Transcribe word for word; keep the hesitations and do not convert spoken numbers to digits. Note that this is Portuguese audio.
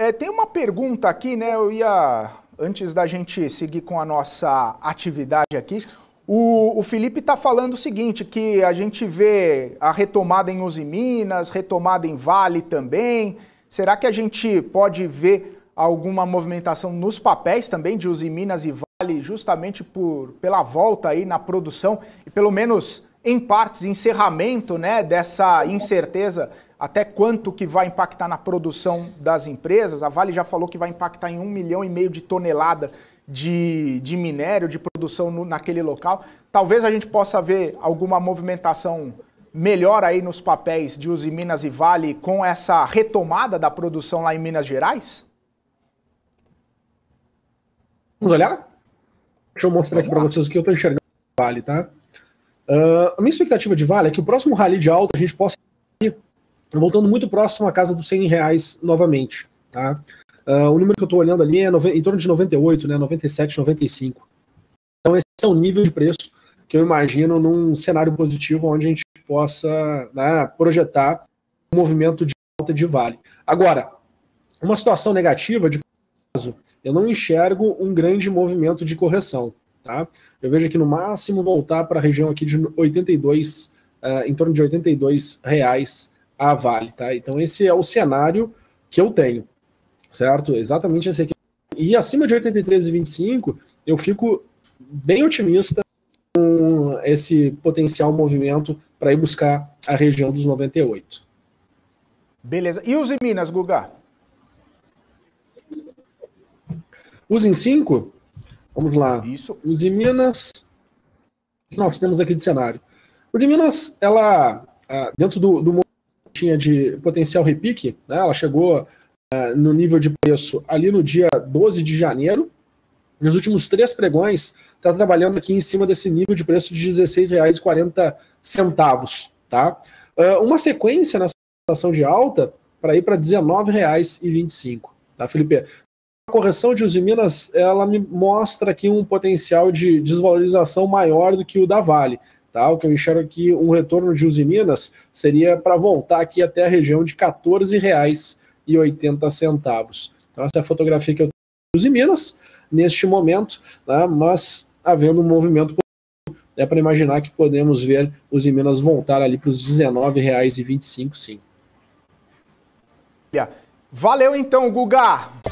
é, tem uma pergunta aqui, né? Eu ia, antes da gente seguir com a nossa atividade aqui, o, o Felipe está falando o seguinte, que a gente vê a retomada em Usiminas, retomada em Vale também. Será que a gente pode ver alguma movimentação nos papéis também de Usiminas e Vale, justamente por, pela volta aí na produção e pelo menos em partes, encerramento, né, dessa incerteza até quanto que vai impactar na produção das empresas? A Vale já falou que vai impactar em um milhão e meio de tonelada de, de minério, de produção no, naquele local. Talvez a gente possa ver alguma movimentação melhor aí nos papéis de Usiminas e Vale com essa retomada da produção lá em Minas Gerais? Vamos olhar? Deixa eu mostrar aqui para vocês o que eu estou enxergando no Vale, tá? Uh, a minha expectativa de Vale é que o próximo rally de alta a gente possa ir voltando muito próximo à casa dos cem reais novamente, tá? Uh, o número que eu estou olhando ali é em torno de noventa e oito, né? noventa e sete, noventa e cinco. Então esse é o nível de preço que eu imagino num cenário positivo onde a gente possa, né, projetar um movimento de alta de Vale. Agora, uma situação negativa de caso, eu não enxergo um grande movimento de correção, tá? Eu vejo aqui no máximo voltar para a região aqui de oitenta e dois, uh, em torno de oitenta e dois reais a Vale, tá? Então esse é o cenário que eu tenho, certo? Exatamente esse aqui. E acima de oitenta e três e vinte e cinco, eu fico bem otimista com esse potencial movimento para ir buscar a região dos noventa e oito. Beleza. E os em Minas, Guga? U S I M cinco, vamos lá. Isso. O de Minas, o que nós temos aqui de cenário? O de Minas, ela, dentro do, do tinha de potencial repique, né, ela chegou uh, no nível de preço ali no dia doze de janeiro, nos últimos três pregões, está trabalhando aqui em cima desse nível de preço de dezesseis reais e quarenta centavos, tá? Uh, uma sequência nessa situação de alta para ir para dezenove reais e vinte e cinco, tá, Felipe? A correção de Usiminas, ela me mostra aqui um potencial de desvalorização maior do que o da Vale, tá? O que eu enxergo aqui, um retorno de Usiminas seria para voltar aqui até a região de quatorze reais e oitenta centavos. Então essa é a fotografia que eu tenho de Usiminas neste momento, né? Mas havendo um movimento positivo, é para imaginar que podemos ver Usiminas voltar ali para os dezenove reais e vinte e cinco, sim. Valeu então, Guga!